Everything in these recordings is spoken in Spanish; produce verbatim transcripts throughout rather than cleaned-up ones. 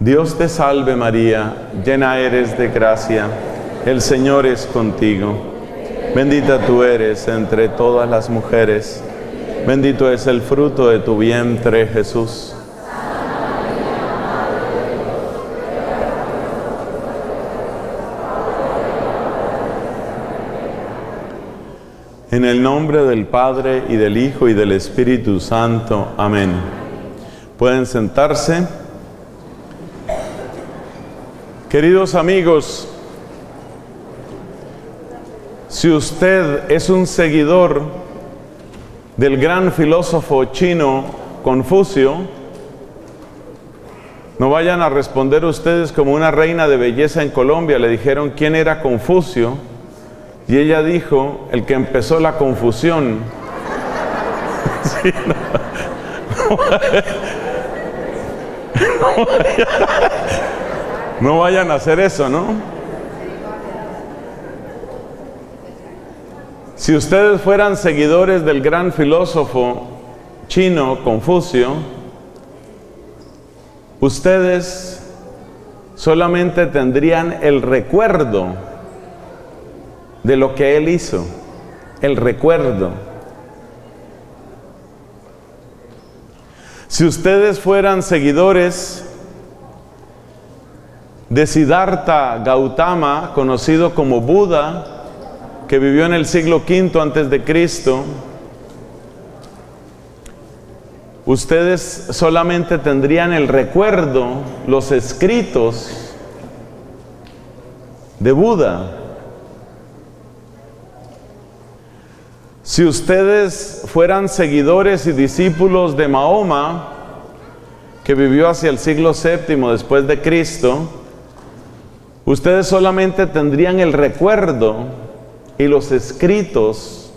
Dios te salve María, llena eres de gracia, el Señor es contigo. Bendita tú eres entre todas las mujeres, bendito es el fruto de tu vientre, Jesús. En el nombre del Padre, y del Hijo, y del Espíritu Santo. Amén. Pueden sentarse. Queridos amigos, si usted es un seguidor del gran filósofo chino Confucio, no vayan a responder ustedes como una reina de belleza en Colombia. Le dijeron quién era Confucio, y ella dijo, el que empezó la confusión. Sí, no. No, vayan, no, vayan, no vayan a hacer eso, ¿no? Si ustedes fueran seguidores del gran filósofo chino Confucio, ustedes solamente tendrían el recuerdo de lo que él hizo, el recuerdo. Si ustedes fueran seguidores de Siddhartha Gautama, conocido como Buda, que vivió en el siglo quinto antes de Cristo, ustedes solamente tendrían el recuerdo, los escritos de Buda. Si ustedes fueran seguidores y discípulos de Mahoma, que vivió hacia el siglo séptimo después de Cristo, ustedes solamente tendrían el recuerdo y los escritos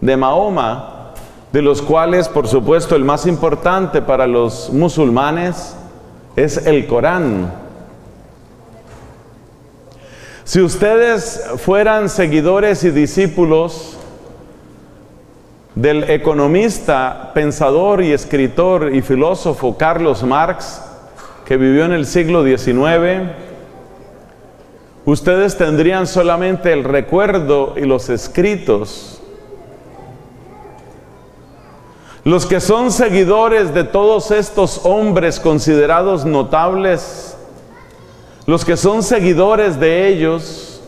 de Mahoma, de los cuales, por supuesto, el más importante para los musulmanes es el Corán. Si ustedes fueran seguidores y discípulos del economista, pensador y escritor y filósofo Carlos Marx, que vivió en el siglo diecinueve, ustedes tendrían solamente el recuerdo y los escritos. Los que son seguidores de todos estos hombres considerados notables, los que son seguidores de ellos,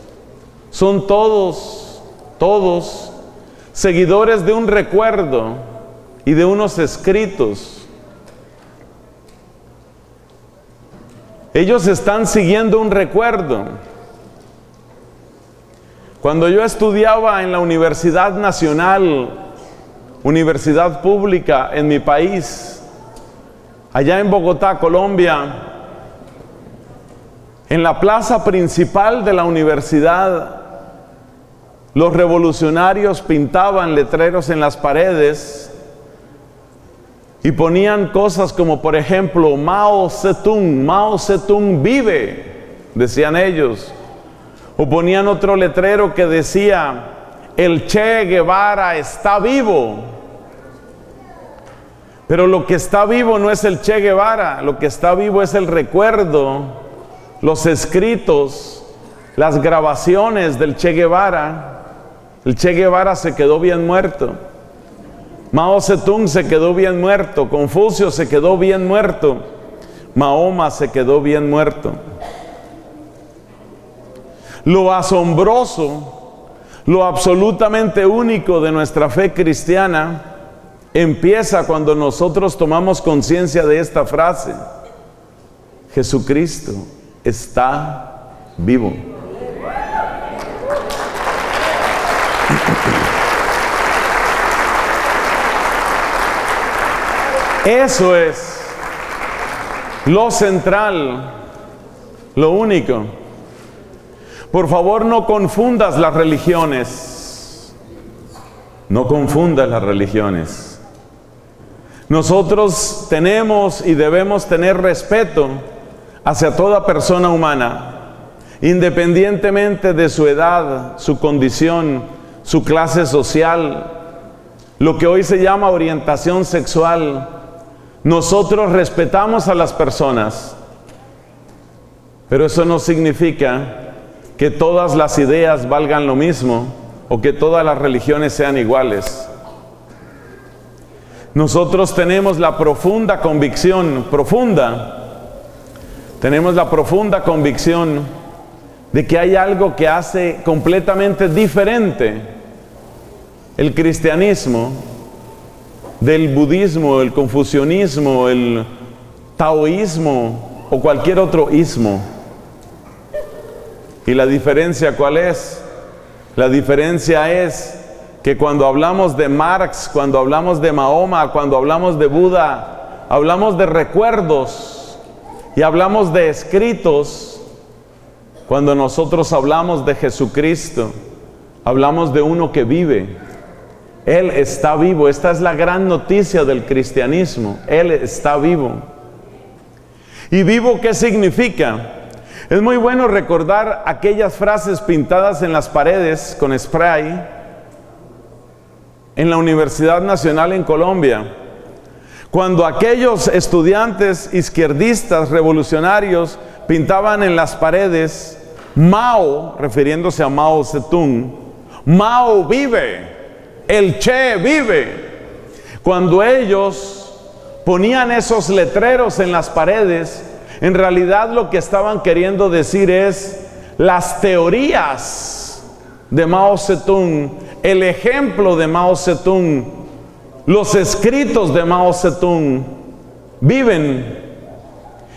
son todos, todos, seguidores de un recuerdo y de unos escritos. Ellos están siguiendo un recuerdo. Cuando yo estudiaba en la Universidad Nacional, universidad pública en mi país, allá en Bogotá, Colombia, en la plaza principal de la universidad, los revolucionarios pintaban letreros en las paredes y ponían cosas como, por ejemplo, Mao Zedong, Mao Zedong vive, decían ellos. O ponían otro letrero que decía, el Che Guevara está vivo. Pero lo que está vivo no es el Che Guevara, lo que está vivo es el recuerdo, los escritos, las grabaciones del Che Guevara. El Che Guevara se quedó bien muerto. Mao Zedong se quedó bien muerto. Confucio se quedó bien muerto. Mahoma se quedó bien muerto. Lo asombroso, lo absolutamente único de nuestra fe cristiana empieza cuando nosotros tomamos conciencia de esta frase. Jesucristo está vivo. Eso es lo central, lo único. Por favor, no confundas las religiones. No confundas las religiones. Nosotros tenemos y debemos tener respeto hacia toda persona humana, independientemente de su edad, su condición, su clase social, lo que hoy se llama orientación sexual. Nosotros respetamos a las personas, Pero eso no significa que todas las ideas valgan lo mismo o que todas las religiones sean iguales. Nosotros tenemos la profunda convicción, profunda, tenemos la profunda convicción de que hay algo que hace completamente diferente el cristianismo del budismo, el confucianismo, el taoísmo o cualquier otro ismo. ¿Y la diferencia cuál es? La diferencia es que cuando hablamos de Marx, cuando hablamos de Mahoma, cuando hablamos de Buda, hablamos de recuerdos y hablamos de escritos. Cuando nosotros hablamos de Jesucristo, hablamos de uno que vive. Él está vivo. Esta es la gran noticia del cristianismo. Él está vivo. ¿Y vivo qué significa? Es muy bueno recordar aquellas frases pintadas en las paredes con spray en la Universidad Nacional en Colombia, cuando aquellos estudiantes izquierdistas revolucionarios pintaban en las paredes Mao, refiriéndose a Mao Zedong, Mao vive, el Che vive. Cuando ellos ponían esos letreros en las paredes, en realidad lo que estaban queriendo decir es las teorías de Mao Zedong, el ejemplo de Mao Zedong, los escritos de Mao Zedong viven.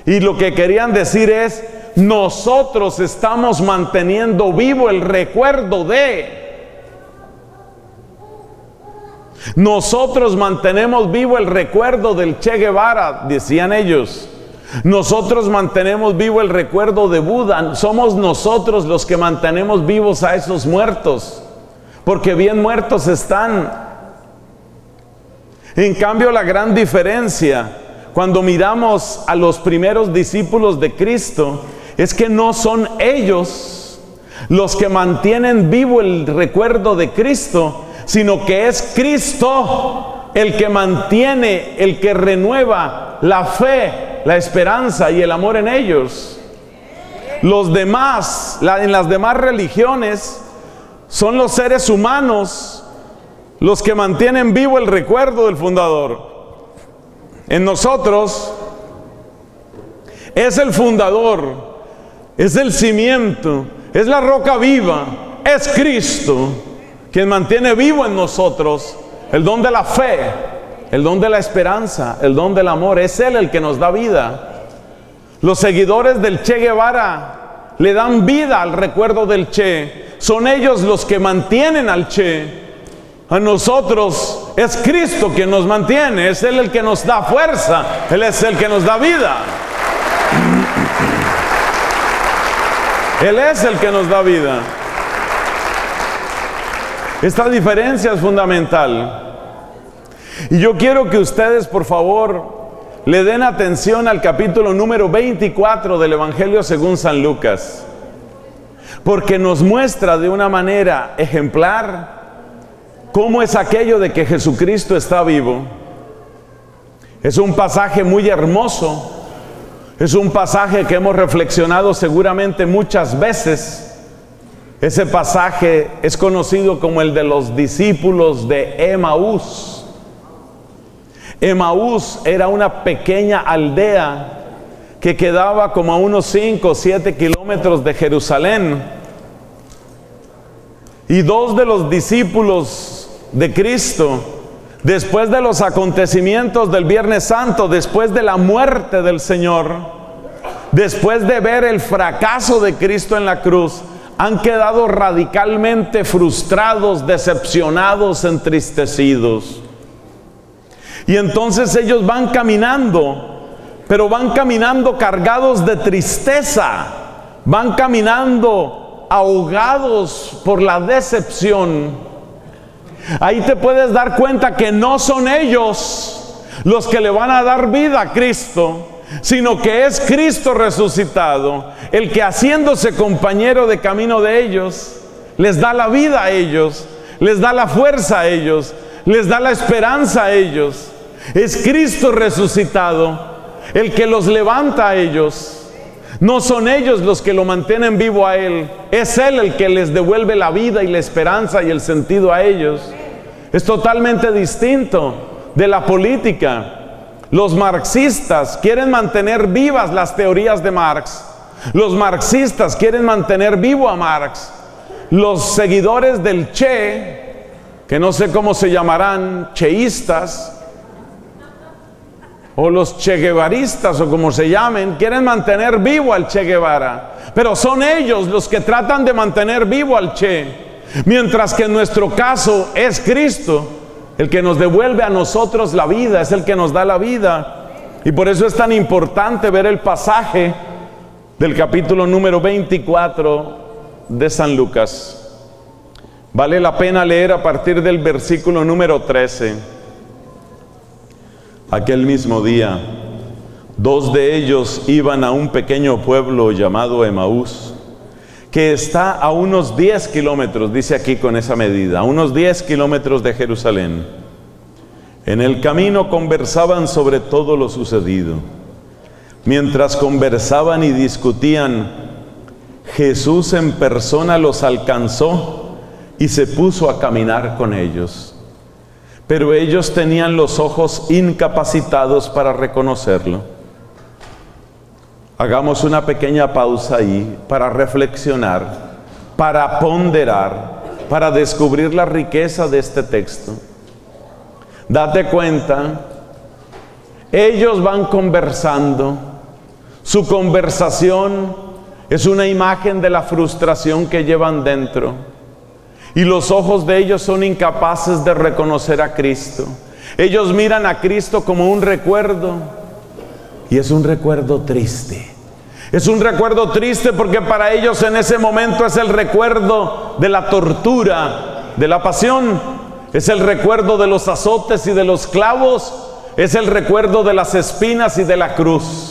Y lo que querían decir es, nosotros estamos manteniendo vivo el recuerdo de. Nosotros mantenemos vivo el recuerdo del Che Guevara, decían ellos. Nosotros mantenemos vivo el recuerdo de Buda. Somos nosotros los que mantenemos vivos a esos muertos, porque bien muertos están. En cambio, la gran diferencia cuando miramos a los primeros discípulos de Cristo es que no son ellos los que mantienen vivo el recuerdo de Cristo, sino que es Cristo el que mantiene, el que renueva la fe, la esperanza y el amor en ellos. Los demás, la, en las demás religiones, son los seres humanos los que mantienen vivo el recuerdo del fundador. En nosotros es el fundador, es el cimiento, es la roca viva, es Cristo quien mantiene vivo en nosotros el don de la fe, el don de la esperanza, el don del amor. Es Él el que nos da vida. Los seguidores del Che Guevara le dan vida al recuerdo del Che. Son ellos los que mantienen al Che. A nosotros es Cristo quien nos mantiene. Es Él el que nos da fuerza. Él es el que nos da vida. Él es el que nos da vida. Esta diferencia es fundamental. Y yo quiero que ustedes, por favor, le den atención al capítulo número veinticuatro del Evangelio según San Lucas, porque nos muestra de una manera ejemplar cómo es aquello de que Jesucristo está vivo. Es un pasaje muy hermoso, es un pasaje que hemos reflexionado seguramente muchas veces. Ese pasaje es conocido como el de los discípulos de Emaús. Emaús era una pequeña aldea que quedaba como a unos cinco o siete kilómetros de Jerusalén. Y dos de los discípulos de Cristo, después de los acontecimientos del Viernes Santo, después de la muerte del Señor, después de ver el fracaso de Cristo en la cruz, han quedado radicalmente frustrados, decepcionados, entristecidos. Y entonces ellos van caminando, pero van caminando cargados de tristeza, van caminando ahogados por la decepción. Ahí te puedes dar cuenta que no son ellos los que le van a dar vida a Cristo, sino que es Cristo resucitado el que, haciéndose compañero de camino de ellos, les da la vida a ellos, les da la fuerza a ellos, les da la esperanza a ellos. Es Cristo resucitado el que los levanta a ellos. No son ellos los que lo mantienen vivo a él, es él el que les devuelve la vida y la esperanza y el sentido a ellos. Es totalmente distinto de la política. Los marxistas quieren mantener vivas las teorías de Marx. Los marxistas quieren mantener vivo a Marx. Los seguidores del Che, que no sé cómo se llamarán, cheístas, o los Che Guevaristas, o como se llamen, quieren mantener vivo al Che Guevara. Pero son ellos los que tratan de mantener vivo al Che. Mientras que en nuestro caso es Cristo el que nos devuelve a nosotros la vida, es el que nos da la vida. Y por eso es tan importante ver el pasaje del capítulo número veinticuatro de San Lucas. Vale la pena leer a partir del versículo número trece. Aquel mismo día, dos de ellos iban a un pequeño pueblo llamado Emaús, que está a unos diez kilómetros, dice aquí con esa medida, a unos diez kilómetros de Jerusalén. En el camino conversaban sobre todo lo sucedido. Mientras conversaban y discutían, Jesús en persona los alcanzó y se puso a caminar con ellos. Pero ellos tenían los ojos incapacitados para reconocerlo. Hagamos una pequeña pausa ahí para reflexionar, para ponderar, para descubrir la riqueza de este texto. Date cuenta, ellos van conversando. Su conversación es una imagen de la frustración que llevan dentro. Y los ojos de ellos son incapaces de reconocer a Cristo. Ellos miran a Cristo como un recuerdo. Y es un recuerdo triste. Es un recuerdo triste porque para ellos en ese momento es el recuerdo de la tortura, de la pasión. Es el recuerdo de los azotes y de los clavos. Es el recuerdo de las espinas y de la cruz.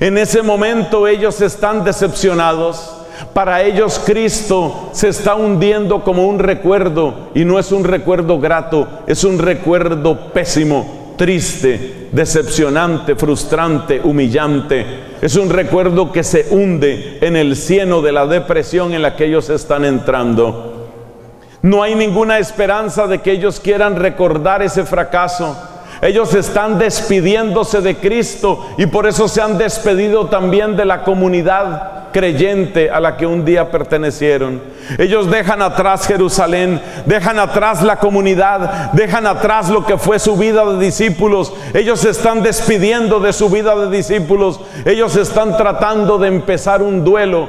En ese momento ellos están decepcionados. Para ellos Cristo se está hundiendo como un recuerdo, y no es un recuerdo grato, es un recuerdo pésimo, triste, decepcionante, frustrante, humillante. Es un recuerdo que se hunde en el cieno de la depresión en la que ellos están entrando. No hay ninguna esperanza de que ellos quieran recordar ese fracaso. Ellos están despidiéndose de Cristo y por eso se han despedido también de la comunidad creyente a la que un día pertenecieron. Ellos dejan atrás Jerusalén, dejan atrás la comunidad, dejan atrás lo que fue su vida de discípulos. Ellos se están despidiendo de su vida de discípulos. Ellos están tratando de empezar un duelo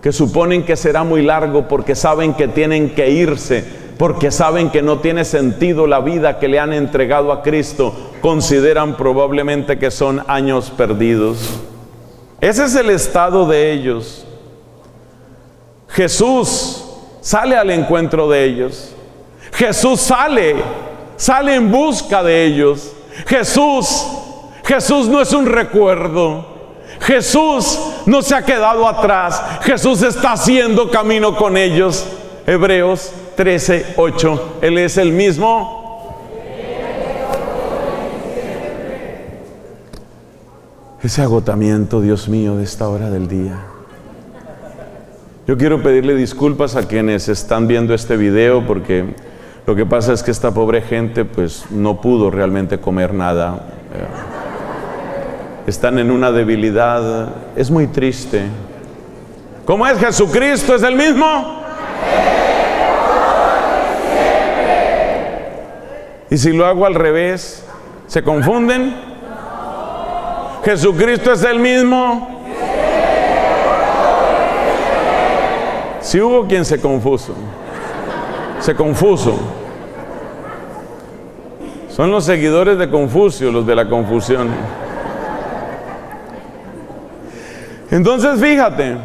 que suponen que será muy largo porque saben que tienen que irse. Porque saben que no tiene sentido la vida que le han entregado a Cristo. Consideran probablemente que son años perdidos. Ese es el estado de ellos. Jesús sale al encuentro de ellos. Jesús sale, sale en busca de ellos. Jesús, Jesús no es un recuerdo. Jesús no se ha quedado atrás. Jesús está haciendo camino con ellos. Hebreos trece ocho. Él es el mismo. Ese agotamiento, Dios mío, de esta hora del día. Yo quiero pedirle disculpas a quienes están viendo este video, porque lo que pasa es que esta pobre gente pues no pudo realmente comer nada. Están en una debilidad. Es muy triste. ¿Cómo es Jesucristo? ¿Es el mismo? Y si lo hago al revés, ¿se confunden? No. ¿Jesucristo es el mismo? Sí. Si hubo quien se confuso, se confuso. Son los seguidores de Confucio, los de la confusión. Entonces, fíjate,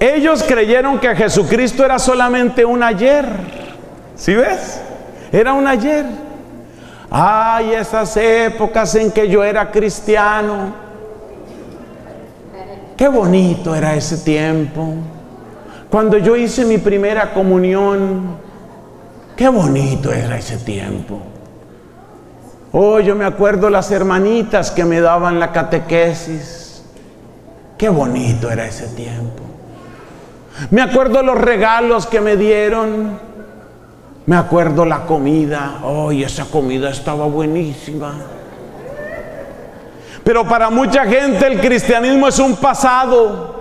ellos creyeron que Jesucristo era solamente un ayer. ¿Sí ves? Era un ayer. Ay, esas épocas en que yo era cristiano. Qué bonito era ese tiempo. Cuando yo hice mi primera comunión, qué bonito era ese tiempo. Oh, yo me acuerdo las hermanitas que me daban la catequesis. Qué bonito era ese tiempo. Me acuerdo los regalos que me dieron. Me acuerdo la comida. ¡Ay, esa comida estaba buenísima! Pero para mucha gente el cristianismo es un pasado.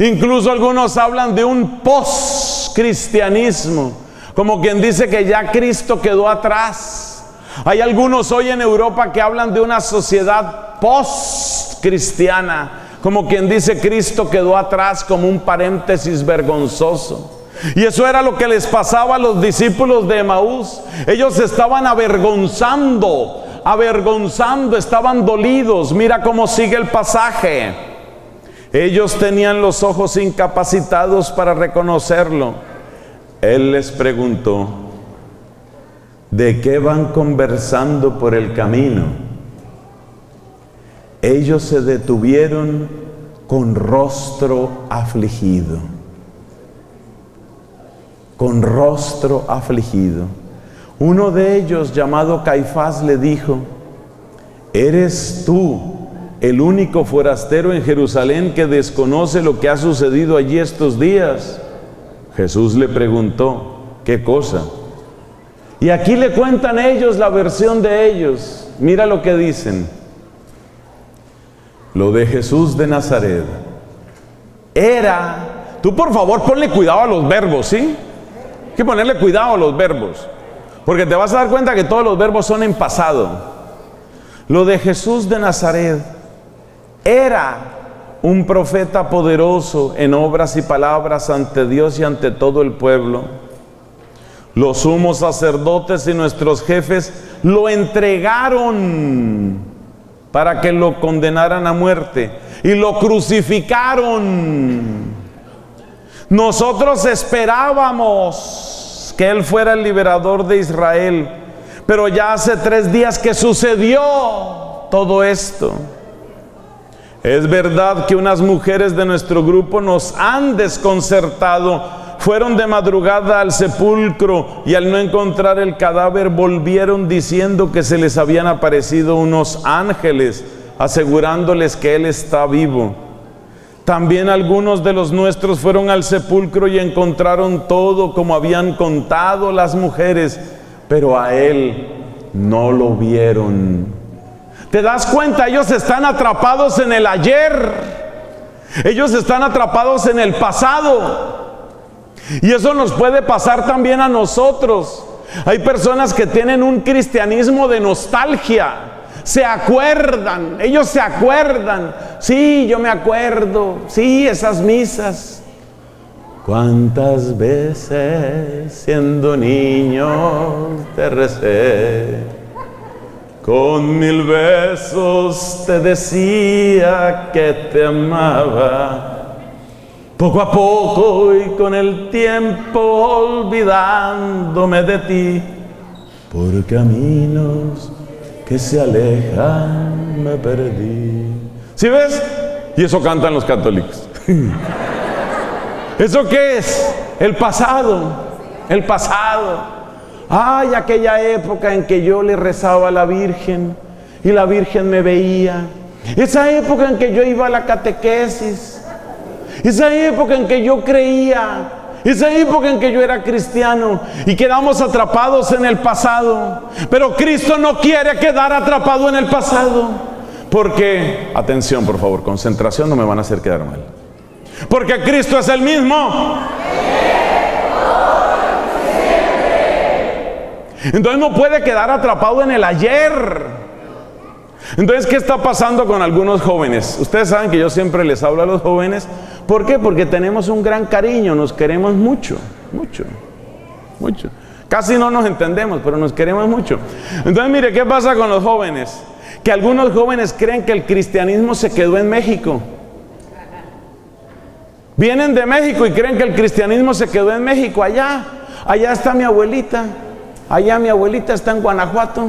Incluso algunos hablan de un post-cristianismo, como quien dice que ya Cristo quedó atrás. Hay algunos hoy en Europa que hablan de una sociedad post-cristiana, como quien dice Cristo quedó atrás, como un paréntesis vergonzoso. Y eso era lo que les pasaba a los discípulos de Emaús. Ellos estaban avergonzando. Avergonzando, estaban dolidos. Mira cómo sigue el pasaje. Ellos tenían los ojos incapacitados para reconocerlo. Él les preguntó: ¿de qué van conversando por el camino? Ellos se detuvieron con rostro afligido. Con rostro afligido. Uno de ellos, llamado Caifás, le dijo: ¿eres tú el único forastero en Jerusalén que desconoce lo que ha sucedido allí estos días? Jesús le preguntó: ¿qué cosa? Y aquí le cuentan ellos la versión de ellos. Mira lo que dicen. Lo de Jesús de Nazaret era... Tú, por favor, ponle cuidado a los verbos, ¿sí? Hay que ponerle cuidado a los verbos, porque te vas a dar cuenta que todos los verbos son en pasado. Lo de Jesús de Nazaret era un profeta poderoso en obras y palabras ante Dios y ante todo el pueblo. Los sumos sacerdotes y nuestros jefes lo entregaron para que lo condenaran a muerte y lo crucificaron. Nosotros esperábamos que él fuera el liberador de Israel, pero ya hace tres días que sucedió todo esto. Es verdad que unas mujeres de nuestro grupo nos han desconcertado. Fueron de madrugada al sepulcro y al no encontrar el cadáver volvieron diciendo que se les habían aparecido unos ángeles, asegurándoles que él está vivo. También algunos de los nuestros fueron al sepulcro y encontraron todo como habían contado las mujeres, pero a él no lo vieron. ¿Te das cuenta? Ellos están atrapados en el ayer. Ellos están atrapados en el pasado. Y eso nos puede pasar también a nosotros. Hay personas que tienen un cristianismo de nostalgia. Se acuerdan, ellos se acuerdan. Sí, yo me acuerdo. Sí, esas misas. ¿Cuántas veces siendo niño te recé? Con mil besos te decía que te amaba. Poco a poco y con el tiempo olvidándome de ti. Por caminos que se alejan me perdí. ¿Sí ves? Y eso cantan los católicos. ¿Eso qué es? El pasado. El pasado. Ay, aquella época en que yo le rezaba a la Virgen y la Virgen me veía. Esa época en que yo iba a la catequesis. Esa época en que yo creía. Esa época en que yo era cristiano. Y quedamos atrapados en el pasado. Pero Cristo no quiere quedar atrapado en el pasado. Porque, atención por favor, concentración, no me van a hacer quedar mal. Porque Cristo es el mismo. Entonces no puede quedar atrapado en el ayer. Entonces, ¿qué está pasando con algunos jóvenes? Ustedes saben que yo siempre les hablo a los jóvenes. ¿Por qué? Porque tenemos un gran cariño, nos queremos mucho, mucho, mucho. Casi no nos entendemos, pero nos queremos mucho. Entonces, mire, ¿qué pasa con los jóvenes? Que algunos jóvenes creen que el cristianismo se quedó en México. Vienen de México y creen que el cristianismo se quedó en México. Allá, allá está mi abuelita. Allá mi abuelita está en Guanajuato.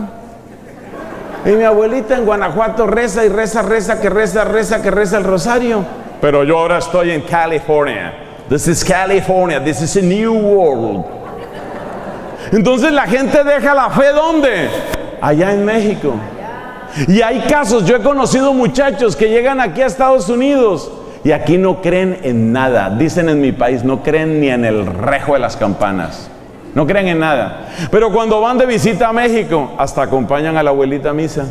Y mi abuelita en Guanajuato reza y reza, reza, que reza, reza, que reza el rosario. Pero yo ahora estoy en California. This is California. This is a new world. Entonces la gente deja la fe, ¿dónde? Allá en México. Y hay casos, yo he conocido muchachos que llegan aquí a Estados Unidos y aquí no creen en nada. Dicen en mi país, no creen ni en el rejo de las campanas. No creen en nada. Pero cuando van de visita a México, hasta acompañan a la abuelita a misa.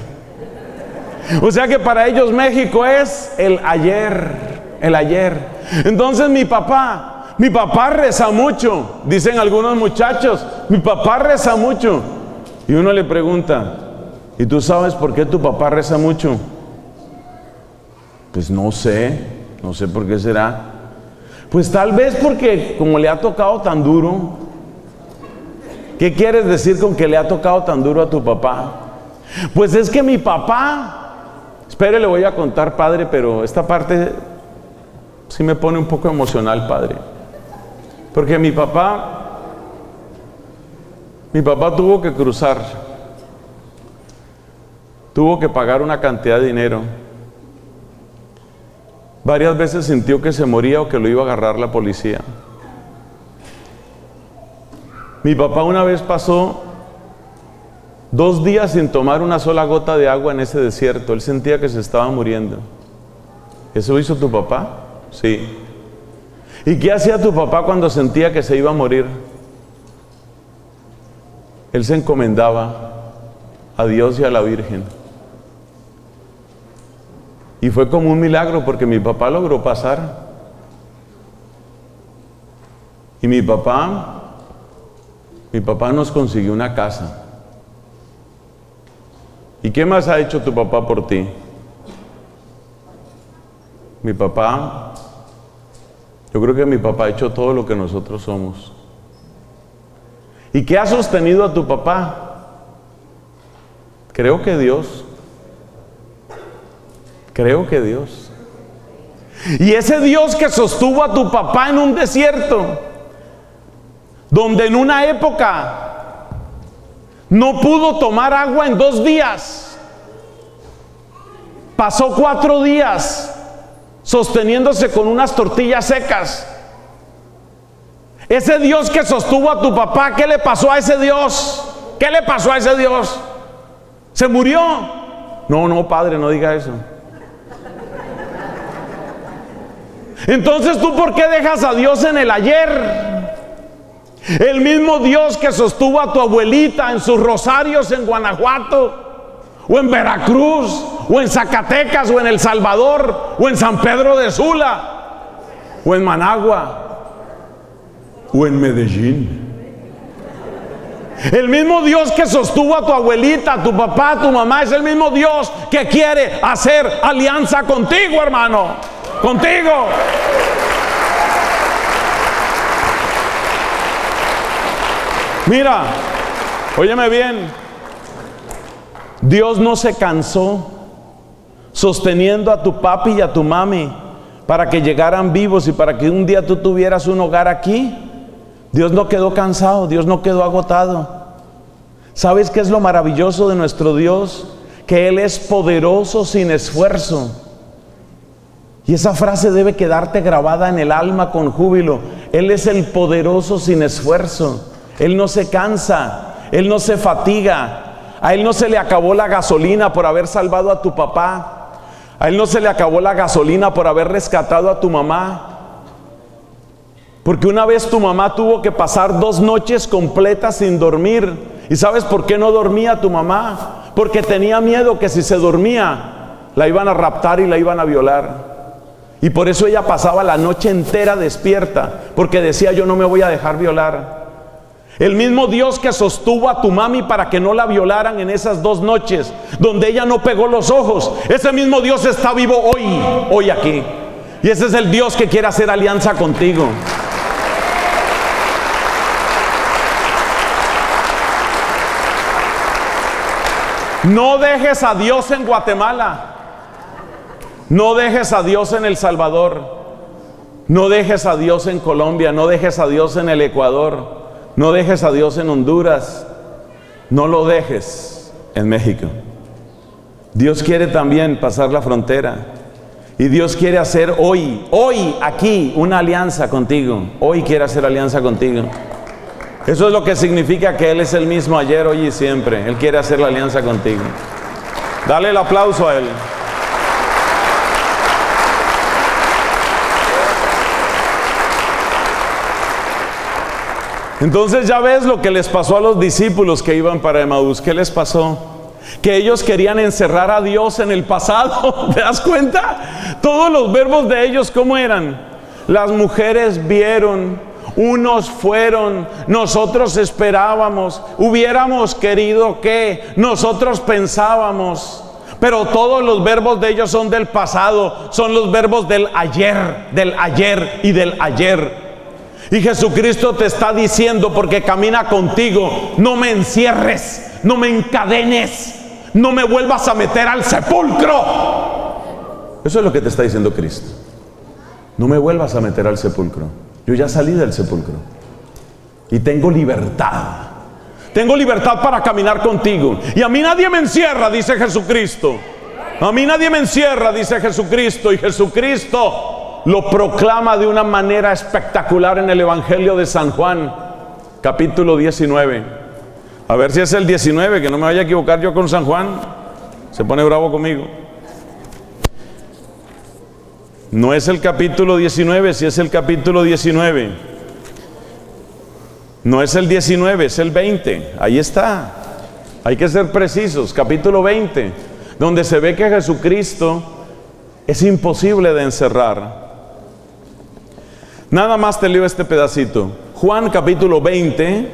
O sea que para ellos México es el ayer, el ayer. Entonces mi papá, mi papá reza mucho. Dicen algunos muchachos, mi papá reza mucho. Y uno le pregunta, ¿y tú sabes por qué tu papá reza mucho? Pues no sé, no sé por qué será. Pues tal vez porque como le ha tocado tan duro. ¿Qué quieres decir con que le ha tocado tan duro a tu papá? Pues es que mi papá, espere, le voy a contar, padre, pero esta parte sí me pone un poco emocional, padre. Porque mi papá, mi papá tuvo que cruzar, tuvo que pagar una cantidad de dinero. Varias veces sintió que se moría o que lo iba a agarrar la policía. Mi papá una vez pasó dos días sin tomar una sola gota de agua en ese desierto. Él sentía que se estaba muriendo. ¿Eso hizo tu papá? Sí. ¿Y qué hacía tu papá cuando sentía que se iba a morir? Él se encomendaba a Dios y a la Virgen. Y fue como un milagro porque mi papá logró pasar. Y mi papá... Mi papá nos consiguió una casa. ¿Y qué más ha hecho tu papá por ti? Mi papá, yo creo que mi papá ha hecho todo lo que nosotros somos. ¿Y qué ha sostenido a tu papá? Creo que Dios. Creo que Dios. Y ese Dios que sostuvo a tu papá en un desierto, donde en una época no pudo tomar agua en dos días. Pasó cuatro días sosteniéndose con unas tortillas secas. Ese Dios que sostuvo a tu papá, ¿qué le pasó a ese Dios? ¿Qué le pasó a ese Dios? ¿Se murió? No, no, padre, no diga eso. Entonces, ¿tú por qué dejas a Dios en el ayer? El mismo Dios que sostuvo a tu abuelita en sus rosarios en Guanajuato, o en Veracruz, o en Zacatecas, o en El Salvador, o en San Pedro de Sula, o en Managua, o en Medellín. El mismo Dios que sostuvo a tu abuelita, a tu papá, a tu mamá, es el mismo Dios que quiere hacer alianza contigo, hermano, contigo. Mira, óyeme bien, Dios no se cansó sosteniendo a tu papi y a tu mami para que llegaran vivos y para que un día tú tuvieras un hogar aquí. Dios no quedó cansado, Dios no quedó agotado. ¿Sabes qué es lo maravilloso de nuestro Dios? Que Él es poderoso sin esfuerzo. Y esa frase debe quedarte grabada en el alma con júbilo. Él es el poderoso sin esfuerzo. Él no se cansa, Él no se fatiga, a Él no se le acabó la gasolina por haber salvado a tu papá, a Él no se le acabó la gasolina por haber rescatado a tu mamá, porque una vez tu mamá tuvo que pasar dos noches completas sin dormir, y ¿sabes por qué no dormía tu mamá? Porque tenía miedo que si se dormía, la iban a raptar y la iban a violar, y por eso ella pasaba la noche entera despierta, porque decía, yo no me voy a dejar violar. El mismo Dios que sostuvo a tu mami para que no la violaran en esas dos noches, donde ella no pegó los ojos, ese mismo Dios está vivo hoy, hoy aquí. Y ese es el Dios que quiere hacer alianza contigo. No dejes a Dios en Guatemala. No dejes a Dios en El Salvador. No dejes a Dios en Colombia. No dejes a Dios en el Ecuador. No dejes a Dios en Honduras, no lo dejes en México. Dios quiere también pasar la frontera y Dios quiere hacer hoy, hoy aquí una alianza contigo. Hoy quiere hacer alianza contigo. Eso es lo que significa que Él es el mismo ayer, hoy y siempre. Él quiere hacer la alianza contigo. Dale el aplauso a él. Entonces ya ves lo que les pasó a los discípulos que iban para Emaús. ¿Qué les pasó? Que ellos querían encerrar a Dios en el pasado. ¿Te das cuenta? Todos los verbos de ellos, ¿cómo eran? Las mujeres vieron, unos fueron, nosotros esperábamos, hubiéramos querido que, nosotros pensábamos. Pero todos los verbos de ellos son del pasado, son los verbos del ayer, del ayer y del ayer. Y Jesucristo te está diciendo, porque camina contigo: no me encierres, no me encadenes, no me vuelvas a meter al sepulcro. Eso es lo que te está diciendo Cristo. No me vuelvas a meter al sepulcro. Yo ya salí del sepulcro y tengo libertad. Tengo libertad para caminar contigo. Y a mí nadie me encierra, dice Jesucristo. A mí nadie me encierra, dice Jesucristo. Y Jesucristo lo proclama de una manera espectacular en el Evangelio de San Juan, capítulo diecinueve. A ver si es el diecinueve, que no me vaya a equivocar yo con San Juan. Se pone bravo conmigo. No es el capítulo diecinueve, si es el capítulo diecinueve. No es el diecinueve, es el veinte. Ahí está. Hay que ser precisos. Capítulo veinte, donde se ve que Jesucristo es imposible de encerrar. Nada más te leo este pedacito. Juan capítulo veinte...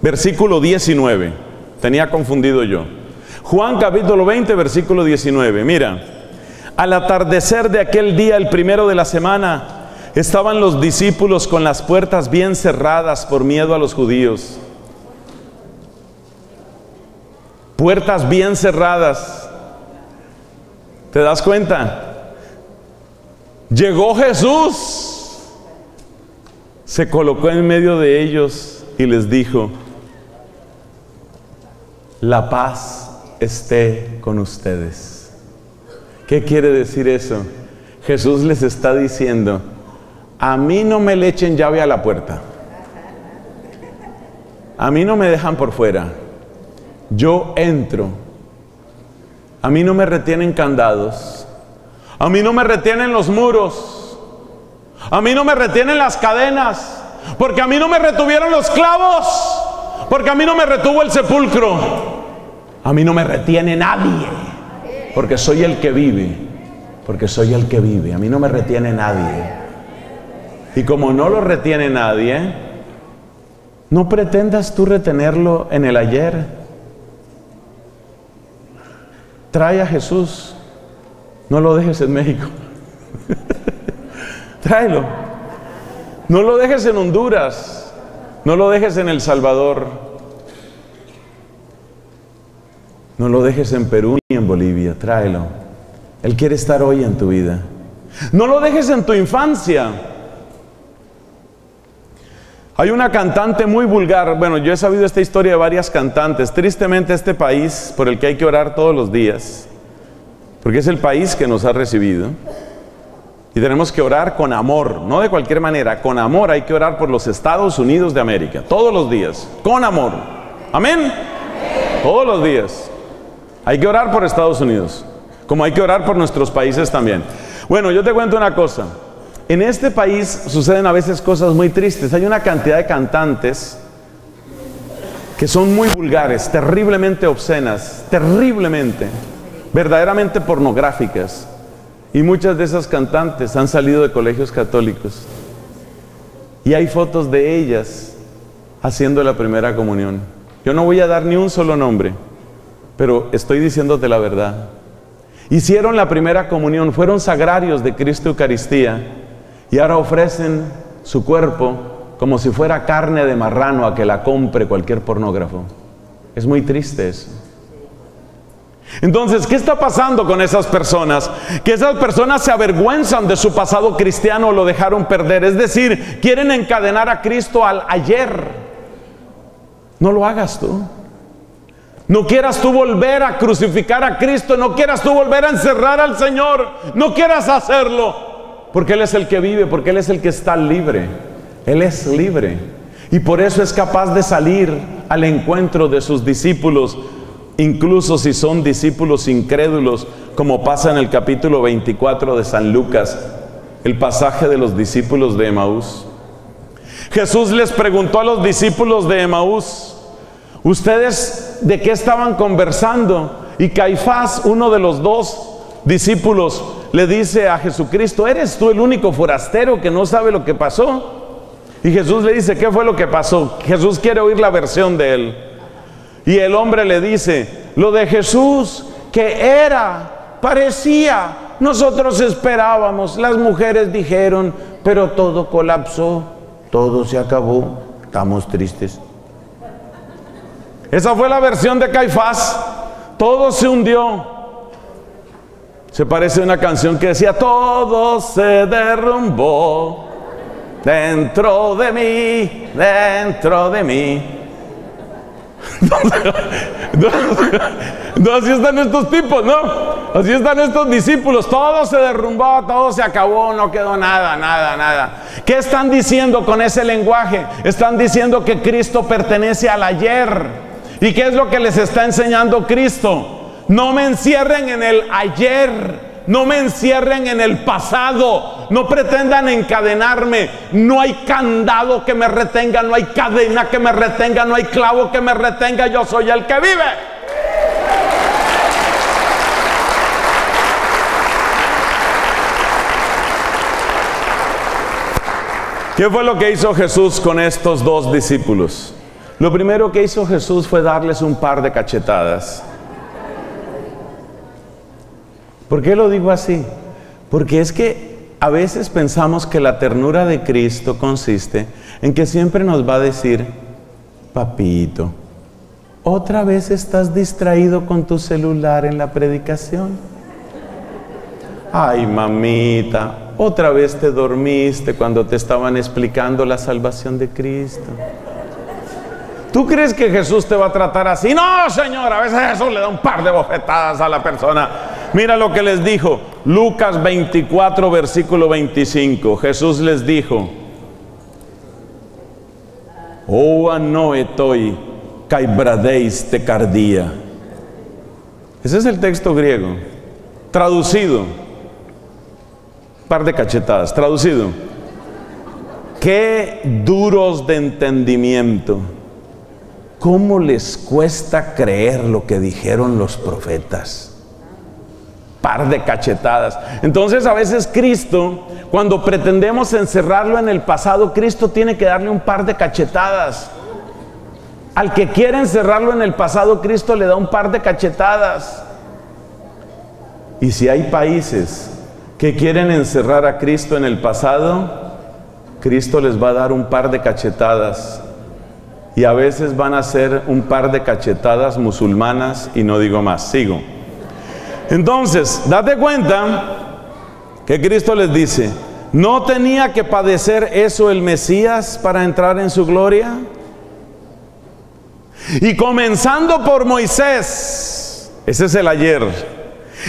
versículo diecinueve. Tenía confundido yo. Juan capítulo veinte, versículo diecinueve. Mira: al atardecer de aquel día, el primero de la semana, estaban los discípulos con las puertas bien cerradas por miedo a los judíos. Puertas bien cerradas. ¿Te das cuenta? Llegó Jesús, se colocó en medio de ellos y les dijo: la paz esté con ustedes. ¿Qué quiere decir eso? Jesús les está diciendo: a mí no me le echen llave a la puerta, a mí no me dejan por fuera, yo entro, a mí no me retienen candados, a mí no me retienen los muros, a mí no me retienen las cadenas, porque a mí no me retuvieron los clavos, porque a mí no me retuvo el sepulcro, a mí no me retiene nadie, porque soy el que vive, porque soy el que vive, a mí no me retiene nadie. Y como no lo retiene nadie, no pretendas tú retenerlo en el ayer. Trae a Jesús, no lo dejes en México. Tráelo. No lo dejes en Honduras, no lo dejes en El Salvador, no lo dejes en Perú ni en Bolivia, tráelo. Él quiere estar hoy en tu vida. No lo dejes en tu infancia. Hay una cantante muy vulgar, bueno, yo he sabido esta historia de varias cantantes. Tristemente, este país por el que hay que orar todos los días, porque es el país que nos ha recibido. Y tenemos que orar con amor, no de cualquier manera, con amor. Hay que orar por los Estados Unidos de América, todos los días, con amor. ¿Amén? Todos los días. Hay que orar por Estados Unidos, como hay que orar por nuestros países también. Bueno, yo te cuento una cosa. En este país suceden a veces cosas muy tristes. Hay una cantidad de cantantes que son muy vulgares, terriblemente obscenas, terriblemente, verdaderamente pornográficas. Y muchas de esas cantantes han salido de colegios católicos. Y hay fotos de ellas haciendo la primera comunión. Yo no voy a dar ni un solo nombre, pero estoy diciéndote la verdad. Hicieron la primera comunión, fueron sagrarios de Cristo Eucaristía, y ahora ofrecen su cuerpo como si fuera carne de marrano a que la compre cualquier pornógrafo. Es muy triste eso. Entonces, ¿qué está pasando con esas personas? Que esas personas se avergüenzan de su pasado cristiano, lo dejaron perder. Es decir, quieren encadenar a Cristo al ayer. No lo hagas tú. No quieras tú volver a crucificar a Cristo. No quieras tú volver a encerrar al Señor. No quieras hacerlo, porque Él es el que vive, porque Él es el que está libre. Él es libre, y por eso es capaz de salir al encuentro de sus discípulos Incluso si son discípulos incrédulos, como pasa en el capítulo veinticuatro de San Lucas, el pasaje de los discípulos de Emaús. Jesús les preguntó a los discípulos de Emaús: ¿ustedes de qué estaban conversando? Y Caifás, uno de los dos discípulos, le dice a Jesucristo: ¿eres tú el único forastero que no sabe lo que pasó? Y Jesús le dice: ¿qué fue lo que pasó? Jesús quiere oír la versión de él. Y el hombre le dice: lo de Jesús, que era, parecía, nosotros esperábamos, las mujeres dijeron, pero todo colapsó, todo se acabó, estamos tristes. Esa fue la versión de Caifás, todo se hundió. Se parece a una canción que decía: todo se derrumbó dentro de mí, dentro de mí. No, así están estos tipos, ¿no? Así están estos discípulos. Todo se derrumbó, todo se acabó, no quedó nada, nada, nada. ¿Qué están diciendo con ese lenguaje? Están diciendo que Cristo pertenece al ayer. ¿Y qué es lo que les está enseñando Cristo? No me encierren en el ayer, no me encierren en el pasado, no pretendan encadenarme, no hay candado que me retenga, no hay cadena que me retenga, no hay clavo que me retenga, yo soy el que vive. ¿Qué fue lo que hizo Jesús con estos dos discípulos? Lo primero que hizo Jesús fue darles un par de cachetadas. ¿Por qué lo digo así? Porque es que a veces pensamos que la ternura de Cristo consiste en que siempre nos va a decir: papito, otra vez estás distraído con tu celular en la predicación. Ay, mamita, otra vez te dormiste cuando te estaban explicando la salvación de Cristo. ¿Tú crees que Jesús te va a tratar así? No, Señor, a veces Jesús le da un par de bofetadas a la persona. Mira lo que les dijo, Lucas veinticuatro, versículo veinticinco. Jesús les dijo: O anoetoi caibradeis tecardía. Ese es el texto griego, traducido, par de cachetadas, traducido. Qué duros de entendimiento, cómo les cuesta creer lo que dijeron los profetas. Par de cachetadas. Entonces, a veces Cristo, cuando pretendemos encerrarlo en el pasado, Cristo tiene que darle un par de cachetadas. Al que quiere encerrarlo en el pasado, Cristo le da un par de cachetadas. Y si hay países que quieren encerrar a Cristo en el pasado, Cristo les va a dar un par de cachetadas. Y a veces van a ser un par de cachetadas musulmanas y no digo más. Sigo. Entonces, date cuenta que Cristo les dice: ¿no tenía que padecer eso el Mesías para entrar en su gloria? Y comenzando por Moisés, ese es el ayer,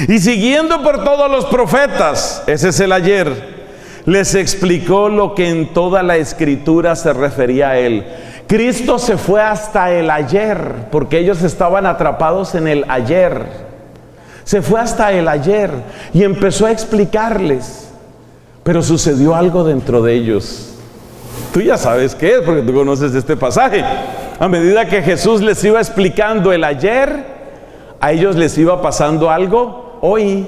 y siguiendo por todos los profetas, ese es el ayer, les explicó lo que en toda la Escritura se refería a él. Cristo se fue hasta el ayer, porque ellos estaban atrapados en el ayer. Se fue hasta el ayer y empezó a explicarles. Pero sucedió algo dentro de ellos. Tú ya sabes qué es, porque tú conoces este pasaje. A medida que Jesús les iba explicando el ayer, a ellos les iba pasando algo hoy.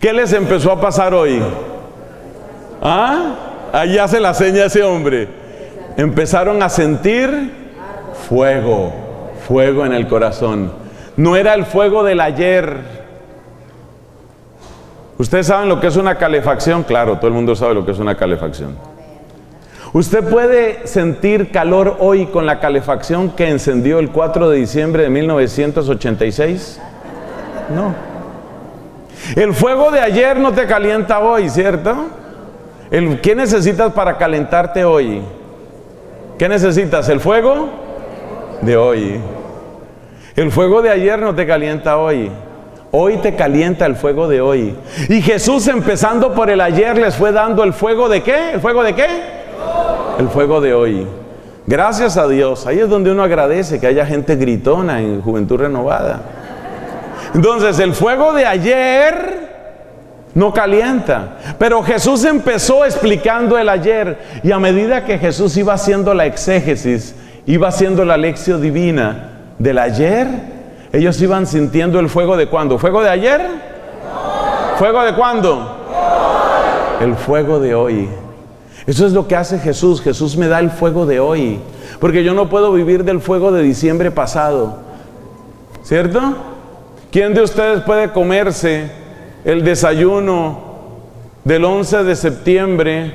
¿Qué les empezó a pasar hoy? ¿Ah? Ahí hace la seña ese hombre. Empezaron a sentir fuego, fuego en el corazón. No era el fuego del ayer. ¿Ustedes saben lo que es una calefacción? Claro, todo el mundo sabe lo que es una calefacción. Usted puede sentir calor hoy con la calefacción que encendió el cuatro de diciembre de mil novecientos ochenta y seis. No. El fuego de ayer no te calienta hoy, ¿cierto? El, ¿qué necesitas para calentarte hoy? ¿Qué necesitas? ¿El fuego de hoy? El fuego de ayer no te calienta hoy. Hoy te calienta el fuego de hoy. Y Jesús, empezando por el ayer, les fue dando el fuego de ¿qué? ¿El fuego de qué? El fuego de hoy. Gracias a Dios. Ahí es donde uno agradece que haya gente gritona en Juventud Renovada. Entonces, el fuego de ayer no calienta. Pero Jesús empezó explicando el ayer. Y a medida que Jesús iba haciendo la exégesis, iba haciendo la lección divina del ayer, ellos iban sintiendo el fuego de cuándo. ¿Fuego de ayer? Hoy. ¿Fuego de cuándo? Hoy. El fuego de hoy. Eso es lo que hace Jesús. Jesús me da el fuego de hoy. Porque yo no puedo vivir del fuego de diciembre pasado. ¿Cierto? ¿Quién de ustedes puede comerse el desayuno del once de septiembre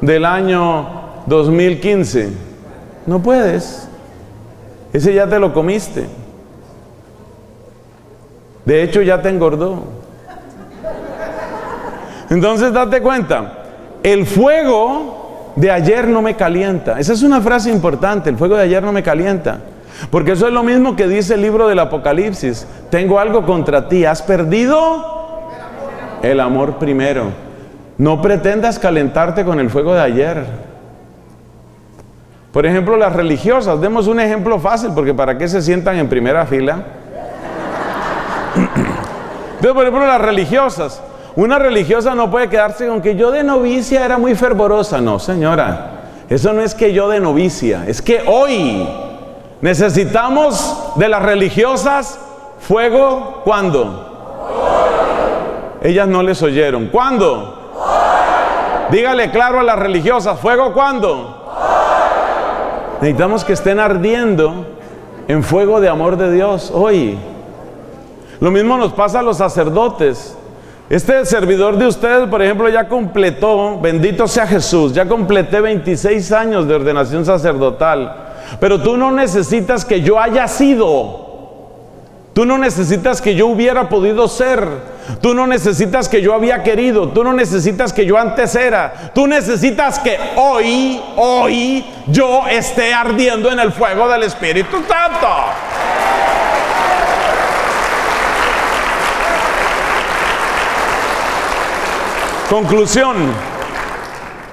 del año dos mil quince? No puedes. Ese ya te lo comiste. De hecho, ya te engordó. Entonces, date cuenta. El fuego de ayer no me calienta. Esa es una frase importante. El fuego de ayer no me calienta. Porque eso es lo mismo que dice el libro del Apocalipsis. Tengo algo contra ti. Has perdido el amor primero. No pretendas calentarte con el fuego de ayer. Por ejemplo, las religiosas. Demos un ejemplo fácil, porque ¿para qué se sientan en primera fila? Entonces, por ejemplo, las religiosas. Una religiosa no puede quedarse con que yo de novicia era muy fervorosa. No, señora. Eso no es que yo de novicia. Es que hoy necesitamos de las religiosas fuego. ¿Cuándo? Hoy. Ellas no les oyeron. ¿Cuándo? Hoy. Dígale claro a las religiosas. ¿Fuego cuándo? Necesitamos que estén ardiendo en fuego de amor de Dios hoy. Lo mismo nos pasa a los sacerdotes. Este servidor de ustedes, por ejemplo, ya completó, bendito sea Jesús, ya completé veintiséis años de ordenación sacerdotal. Pero tú no necesitas que yo haya sido. Tú no necesitas que yo hubiera podido ser. Tú no necesitas que yo había querido. Tú no necesitas que yo antes era. Tú necesitas que hoy, hoy, yo esté ardiendo en el fuego del Espíritu Santo. Conclusión.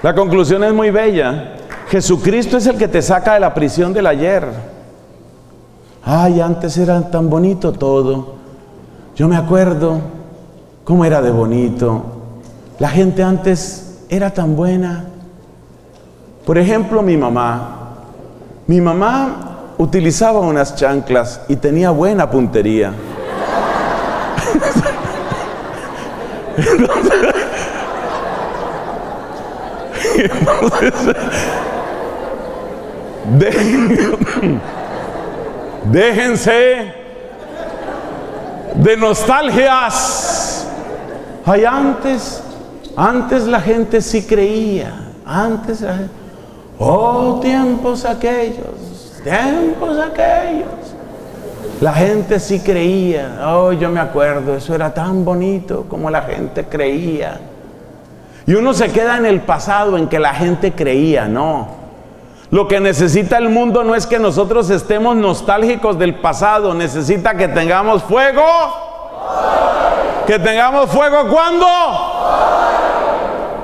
La conclusión es muy bella. Jesucristo es el que te saca de la prisión del ayer. Ay, antes era tan bonito todo. Yo me acuerdo cómo era de bonito. La gente antes era tan buena. Por ejemplo, mi mamá. Mi mamá utilizaba unas chanclas y tenía buena puntería. Entonces, entonces, de, déjense de nostalgias. Ay, antes, antes la gente sí creía. Antes la gente, oh, tiempos aquellos, tiempos aquellos. La gente sí creía. Oh, yo me acuerdo, eso era tan bonito como la gente creía. Y uno se queda en el pasado, en que la gente creía, no. Lo que necesita el mundo no es que nosotros estemos nostálgicos del pasado. Necesita que tengamos fuego. Hoy. Que tengamos fuego, ¿cuándo? Hoy.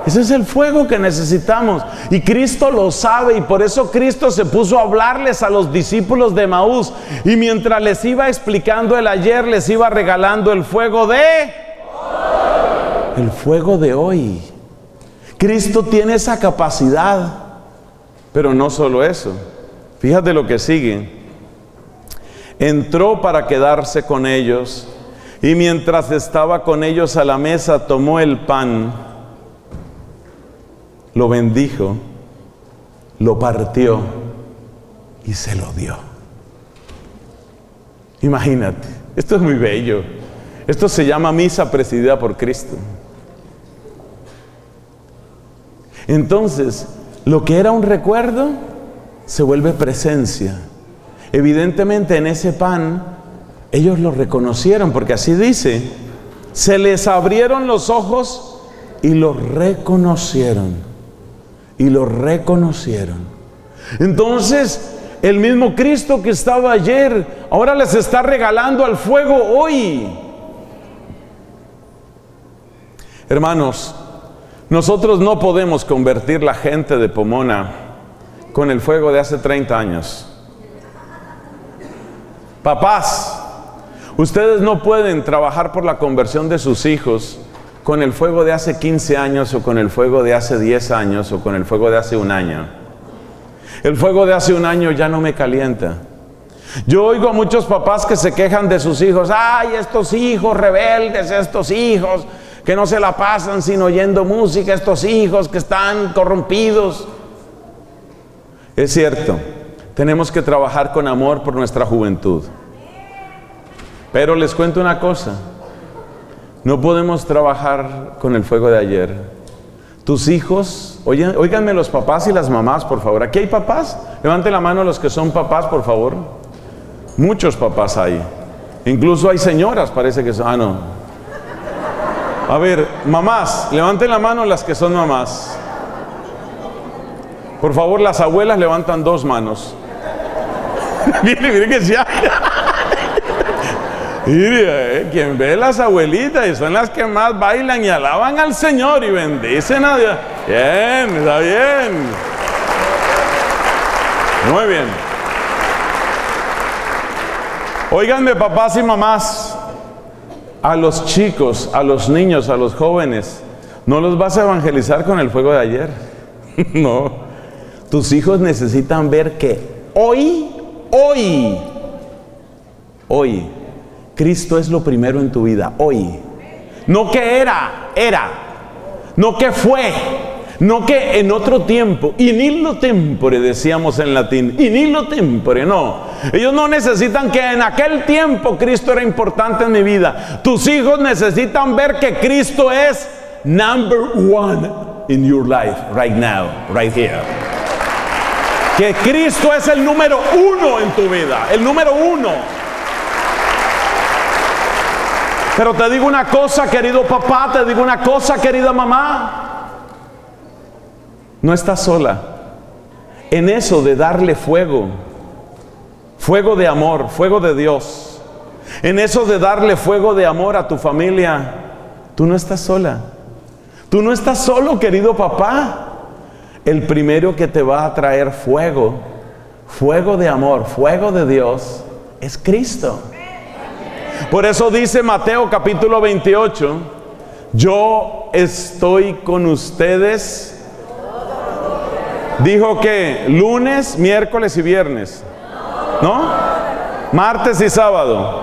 Ese es el fuego que necesitamos. Y Cristo lo sabe, y por eso Cristo se puso a hablarles a los discípulos de Emaús. Y mientras les iba explicando el ayer, les iba regalando el fuego de... Hoy. El fuego de hoy. Cristo tiene esa capacidad. Pero no solo eso. Fíjate lo que sigue. Entró para quedarse con ellos, y mientras estaba con ellos a la mesa, tomó el pan, lo bendijo, lo partió y se lo dio. Imagínate, esto es muy bello. Esto se llama misa presidida por Cristo. Entonces, lo que era un recuerdo se vuelve presencia. Evidentemente, en ese pan ellos lo reconocieron, porque así dice: se les abrieron los ojos y los reconocieron. Y los reconocieron. Entonces, el mismo Cristo que estaba ayer ahora les está regalando al fuego hoy. Hermanos, nosotros no podemos convertir la gente de Pomona con el fuego de hace treinta años. Papás, ustedes no pueden trabajar por la conversión de sus hijos con el fuego de hace quince años, o con el fuego de hace diez años, o con el fuego de hace un año. El fuego de hace un año ya no me calienta. Yo oigo a muchos papás que se quejan de sus hijos. Ay, estos hijos rebeldes, estos hijos que no se la pasan sino oyendo música, estos hijos que están corrompidos. Es cierto, tenemos que trabajar con amor por nuestra juventud. Pero les cuento una cosa. No podemos trabajar con el fuego de ayer. Tus hijos, oigan, oíganme los papás y las mamás, por favor. ¿Aquí hay papás? Levante la mano los que son papás, por favor. Muchos papás hay. Incluso hay señoras, parece que son. Ah, no. A ver, mamás, levanten la mano las que son mamás. Por favor, las abuelas levantan dos manos. Miren, miren que sí hay. Mire, eh, quien ve las abuelitas, y son las que más bailan y alaban al Señor y bendicen a Dios. Bien, está bien. Muy bien. Óiganme, papás y mamás, a los chicos, a los niños, a los jóvenes, no los vas a evangelizar con el fuego de ayer. No. Tus hijos necesitan ver que hoy, hoy, hoy, Cristo es lo primero en tu vida, hoy. No que era, era. No que fue. No que en otro tiempo. In illo tempore, decíamos en latín. In illo tempore, no. Ellos no necesitan que en aquel tiempo Cristo era importante en mi vida. Tus hijos necesitan ver que Cristo es number one in your life, right now, right here. Que Cristo es el número uno en tu vida. El número uno. Pero te digo una cosa, querido papá, te digo una cosa, querida mamá. No estás sola. En eso de darle fuego, fuego de amor, fuego de Dios. En eso de darle fuego de amor a tu familia, tú no estás sola. Tú no estás solo, querido papá. El primero que te va a traer fuego, fuego de amor, fuego de Dios, es Cristo. Por eso dice Mateo capítulo veintiocho, yo estoy con ustedes. Dijo que lunes, miércoles y viernes, ¿no? Martes y sábado,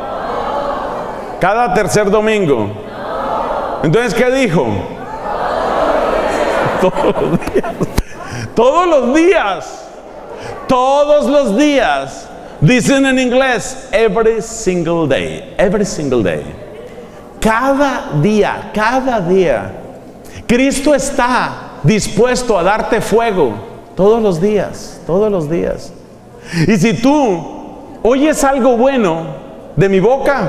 cada tercer domingo. Entonces, ¿qué dijo? Todos los días, todos los días, todos los días. Dicen en inglés, every single day, every single day. Cada día, cada día. Cristo está dispuesto a darte fuego todos los días, todos los días. Y si tú oyes algo bueno de mi boca,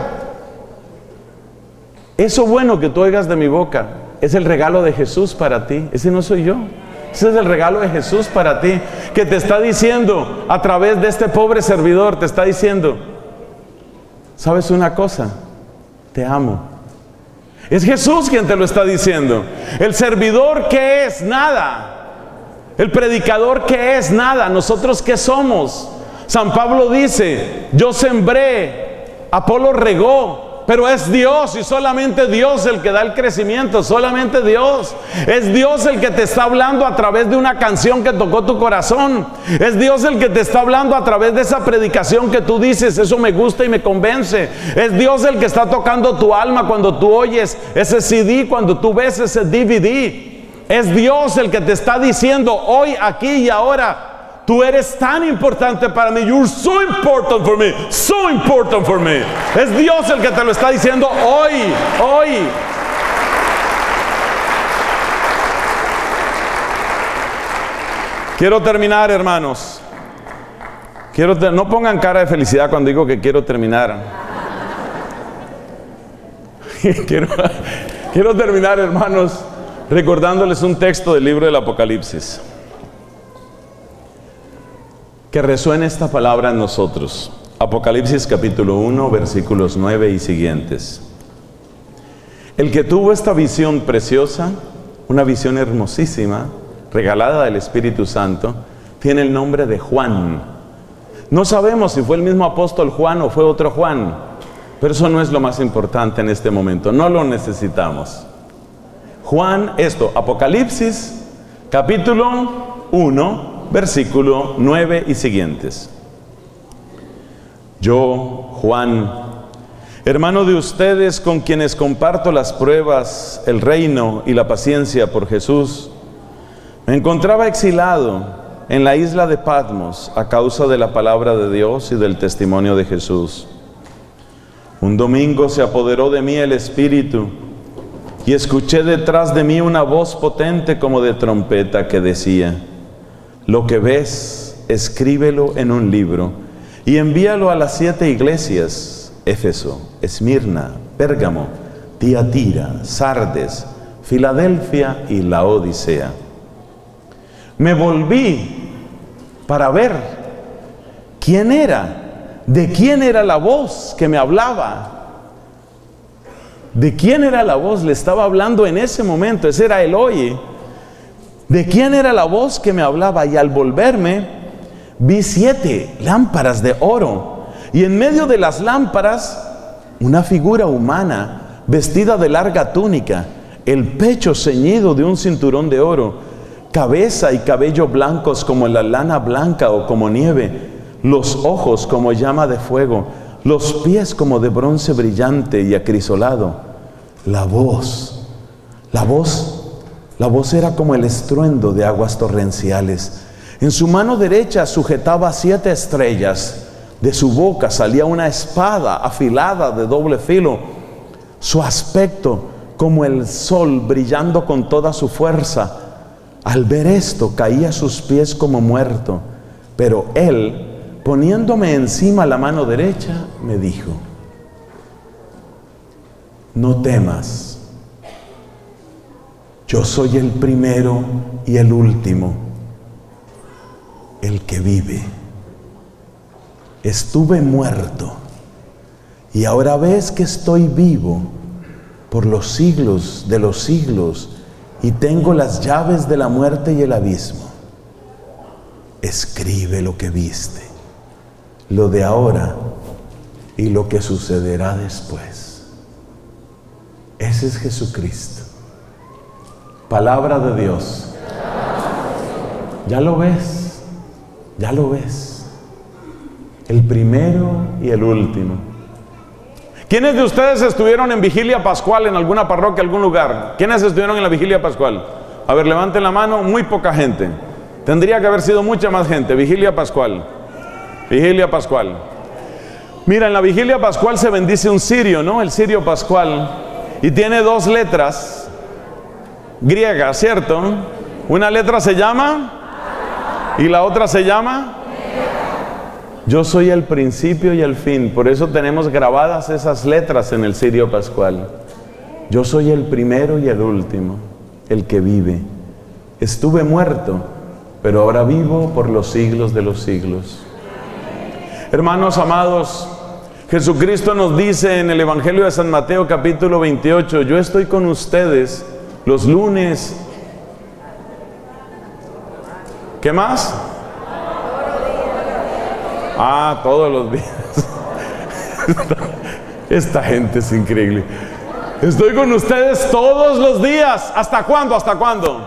eso bueno que tú oigas de mi boca es el regalo de Jesús para ti. Ese no soy yo. Ese es el regalo de Jesús para ti, que te está diciendo a través de este pobre servidor, te está diciendo, ¿sabes una cosa? Te amo. Es Jesús quien te lo está diciendo. El servidor, ¿qué es? Nada. El predicador, ¿qué es? Nada. ¿Nosotros qué somos? San Pablo dice, yo sembré, Apolo regó, pero es Dios, y solamente Dios el que da el crecimiento, solamente Dios. Es Dios el que te está hablando a través de una canción que tocó tu corazón. Es Dios el que te está hablando a través de esa predicación que tú dices, eso me gusta y me convence. Es Dios el que está tocando tu alma cuando tú oyes ese C D, cuando tú ves ese D V D. Es Dios el que te está diciendo hoy, aquí y ahora, tú eres tan importante para mí. You're so important for me. So important for me. Es Dios el que te lo está diciendo hoy, hoy. Quiero terminar, hermanos. Quiero ter- no pongan cara de felicidad cuando digo que quiero terminar. quiero, quiero terminar, hermanos, recordándoles un texto del libro del Apocalipsis. Que resuene esta palabra en nosotros. Apocalipsis capítulo uno, versículos nueve y siguientes. El que tuvo esta visión preciosa, una visión hermosísima, regalada del Espíritu Santo, tiene el nombre de Juan. No sabemos si fue el mismo apóstol Juan o fue otro Juan, pero eso no es lo más importante en este momento, no lo necesitamos. Juan, esto, Apocalipsis, capítulo uno, versículo nueve y siguientes. Yo, Juan, hermano de ustedes con quienes comparto las pruebas, el reino y la paciencia por Jesús, me encontraba exilado en la isla de Patmos a causa de la palabra de Dios y del testimonio de Jesús. Un domingo se apoderó de mí el Espíritu y escuché detrás de mí una voz potente como de trompeta que decía: lo que ves, escríbelo en un libro y envíalo a las siete iglesias: Éfeso, Esmirna, Pérgamo, Tiatira, Sardes, Filadelfia y Laodicea. Me volví para ver quién era, de quién era la voz que me hablaba. De quién era la voz, le estaba hablando en ese momento, ese era el oye. De quién era la voz que me hablaba, y al volverme vi siete lámparas de oro. Y en medio de las lámparas, una figura humana, vestida de larga túnica, el pecho ceñido de un cinturón de oro, cabeza y cabello blancos como la lana blanca o como nieve, los ojos como llama de fuego, los pies como de bronce brillante y acrisolado. La voz, la voz, la voz era como el estruendo de aguas torrenciales. En su mano derecha sujetaba siete estrellas. De su boca salía una espada afilada de doble filo. Su aspecto como el sol brillando con toda su fuerza. Al ver esto caí a sus pies como muerto. Pero él, poniéndome encima la mano derecha, me dijo: no temas. Yo soy el primero y el último, el que vive. Estuve muerto, y ahora ves que estoy vivo por los siglos de los siglos, y tengo las llaves de la muerte y el abismo. Escribe lo que viste, lo de ahora y lo que sucederá después. Ese es Jesucristo. Palabra de Dios. Ya lo ves, ya lo ves. El primero y el último. ¿Quiénes de ustedes estuvieron en vigilia pascual en alguna parroquia, algún lugar? ¿Quiénes estuvieron en la vigilia pascual? A ver, levanten la mano. Muy poca gente. Tendría que haber sido mucha más gente. Vigilia pascual. Vigilia pascual. Mira, en la vigilia pascual se bendice un cirio, ¿no? El cirio pascual. Y tiene dos letras griegas, ¿cierto? Una letra se llama y la otra se llama... Yo soy el principio y el fin. Por eso tenemos grabadas esas letras en el cirio pascual. Yo soy el primero y el último, el que vive. Estuve muerto, pero ahora vivo por los siglos de los siglos. Hermanos amados, Jesucristo nos dice en el Evangelio de San Mateo capítulo veintiocho: yo estoy con ustedes los lunes. ¿Qué más? Ah, todos los días. Esta, esta gente es increíble. Estoy con ustedes todos los días. ¿Hasta cuándo? ¿Hasta cuándo?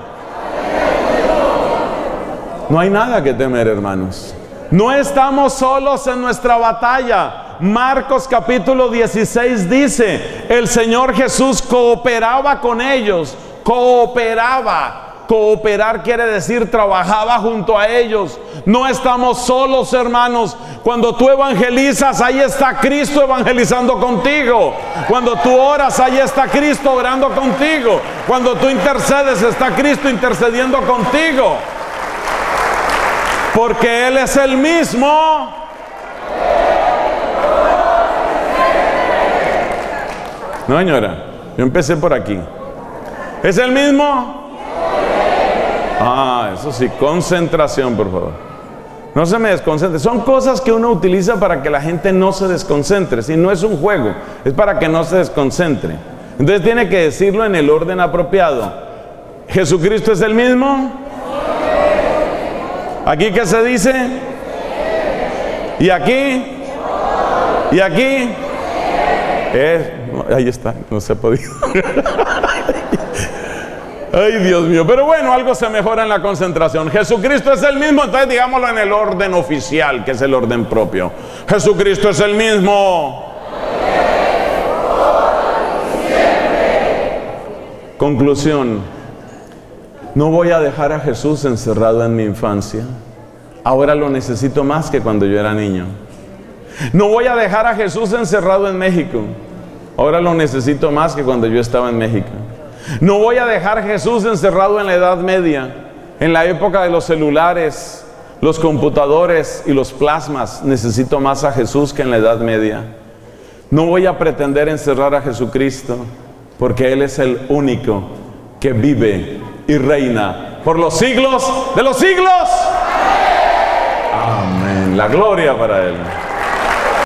No hay nada que temer, hermanos. No estamos solos en nuestra batalla. Marcos capítulo dieciséis dice: el Señor Jesús cooperaba con ellos. Cooperaba. Cooperar quiere decir trabajaba junto a ellos. No estamos solos, hermanos. Cuando tú evangelizas, ahí está Cristo evangelizando contigo. Cuando tú oras, ahí está Cristo orando contigo. Cuando tú intercedes, está Cristo intercediendo contigo. Porque Él es el mismo. No, señora, yo empecé por aquí. ¿Es el mismo? Ah, eso sí, concentración, por favor. No se me desconcentre. Son cosas que uno utiliza para que la gente no se desconcentre. Si no es un juego, es para que no se desconcentre. Entonces tiene que decirlo en el orden apropiado. ¿Jesucristo es el mismo? ¿Aquí qué se dice? ¿Y aquí? ¿Y aquí? Eh, ahí está, no se ha podido. Ay, Dios mío. Pero bueno, algo se mejora en la concentración. Jesucristo es el mismo, entonces digámoslo en el orden oficial, que es el orden propio. Jesucristo es el mismo. Conclusión. No voy a dejar a Jesús encerrado en mi infancia. Ahora lo necesito más que cuando yo era niño. No voy a dejar a Jesús encerrado en México. Ahora lo necesito más que cuando yo estaba en México. No voy a dejar a Jesús encerrado en la Edad Media, en la época de los celulares, los computadores y los plasmas. Necesito más a Jesús que en la Edad Media. No voy a pretender encerrar a Jesucristo, porque Él es el único que vive y reina por los siglos de los siglos. Amén. La gloria para Él.